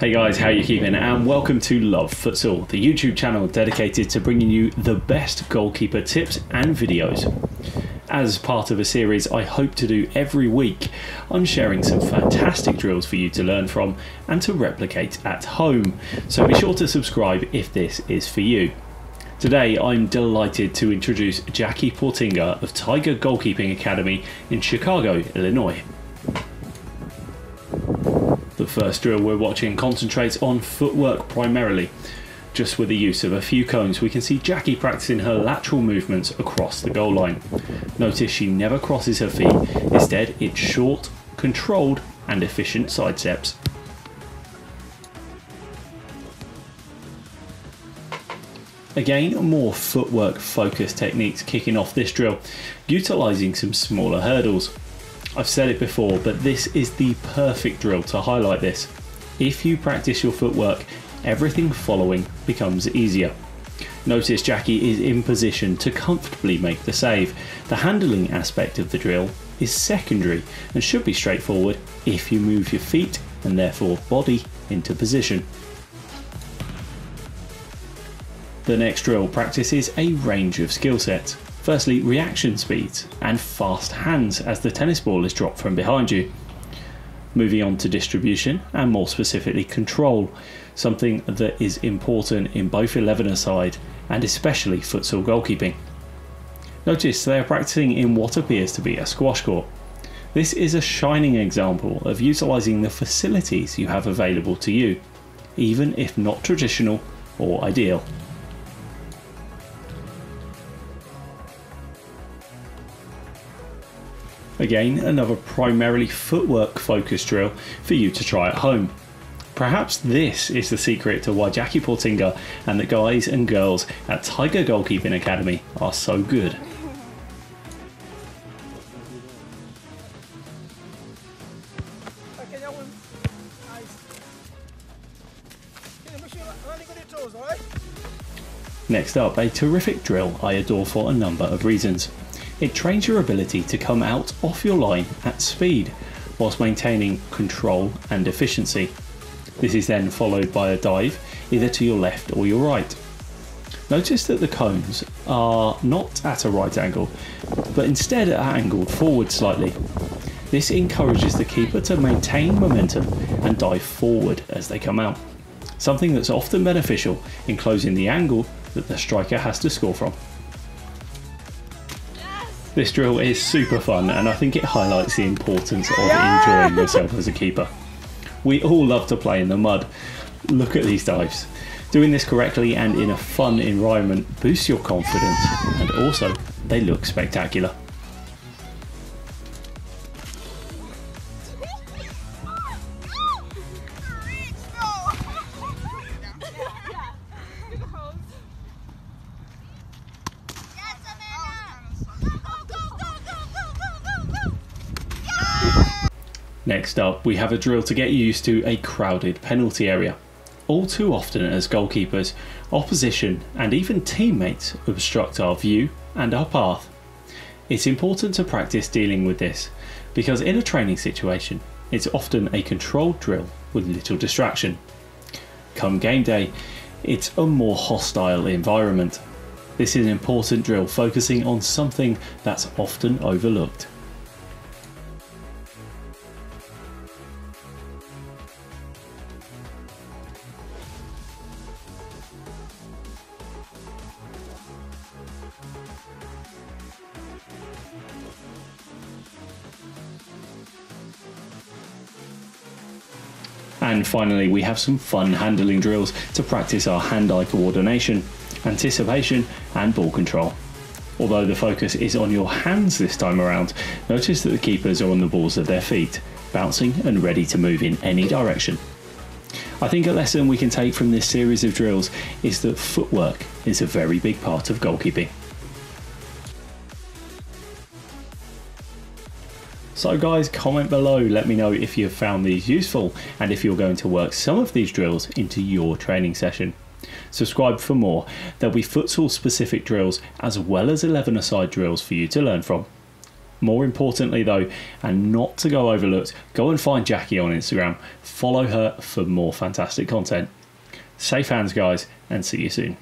Hey guys, how you keeping? And welcome to Love Futsal, the YouTube channel dedicated to bringing you the best goalkeeper tips and videos. As part of a series I hope to do every week, I'm sharing some fantastic drills for you to learn from and to replicate at home, so be sure to subscribe if this is for you. Today I'm delighted to introduce Jackie Poortinga of Tiger Goalkeeping Academy in Chicago, Illinois. The first drill we're watching concentrates on footwork primarily. Just with the use of a few cones, we can see Jackie practicing her lateral movements across the goal line. Notice she never crosses her feet, instead it's short, controlled and efficient side steps. Again, more footwork focused techniques kicking off this drill, utilising some smaller hurdles. I've said it before, but this is the perfect drill to highlight this. If you practice your footwork, everything following becomes easier. Notice Jackie is in position to comfortably make the save. The handling aspect of the drill is secondary and should be straightforward if you move your feet and therefore body into position. The next drill practices a range of skill sets. Firstly, reaction speeds and fast hands as the tennis ball is dropped from behind you. Moving on to distribution and more specifically control, something that is important in both 11-a-side and especially futsal goalkeeping. Notice they are practicing in what appears to be a squash court. This is a shining example of utilising the facilities you have available to you, even if not traditional or ideal. Again, another primarily footwork focused drill for you to try at home. Perhaps this is the secret to why Jackie Poortinga and the guys and girls at Tiger Goalkeeping Academy are so good. Next up, a terrific drill I adore for a number of reasons. It trains your ability to come out off your line at speed, whilst maintaining control and efficiency. This is then followed by a dive, either to your left or your right. Notice that the cones are not at a right angle, but instead are angled forward slightly. This encourages the keeper to maintain momentum and dive forward as they come out, something that's often beneficial in closing the angle that the striker has to score from. This drill is super fun and I think it highlights the importance of enjoying yourself as a keeper. We all love to play in the mud. Look at these dives. Doing this correctly and in a fun environment boosts your confidence, and also they look spectacular. Next up, we have a drill to get you used to a crowded penalty area. All too often as goalkeepers, opposition and even teammates obstruct our view and our path. It's important to practice dealing with this, because in a training situation, it's often a controlled drill with little distraction. Come game day, it's a more hostile environment. This is an important drill focusing on something that's often overlooked. And finally, we have some fun handling drills to practice our hand-eye coordination, anticipation and ball control. Although the focus is on your hands this time around, notice that the keepers are on the balls of their feet, bouncing and ready to move in any direction. I think a lesson we can take from this series of drills is that footwork is a very big part of goalkeeping. So guys, comment below, let me know if you've found these useful and if you're going to work some of these drills into your training session. Subscribe for more. There'll be futsal specific drills as well as 11-a-side drills for you to learn from. More importantly though, and not to go overlooked, go and find Jackie on Instagram. Follow her for more fantastic content. Safe hands, guys, and see you soon.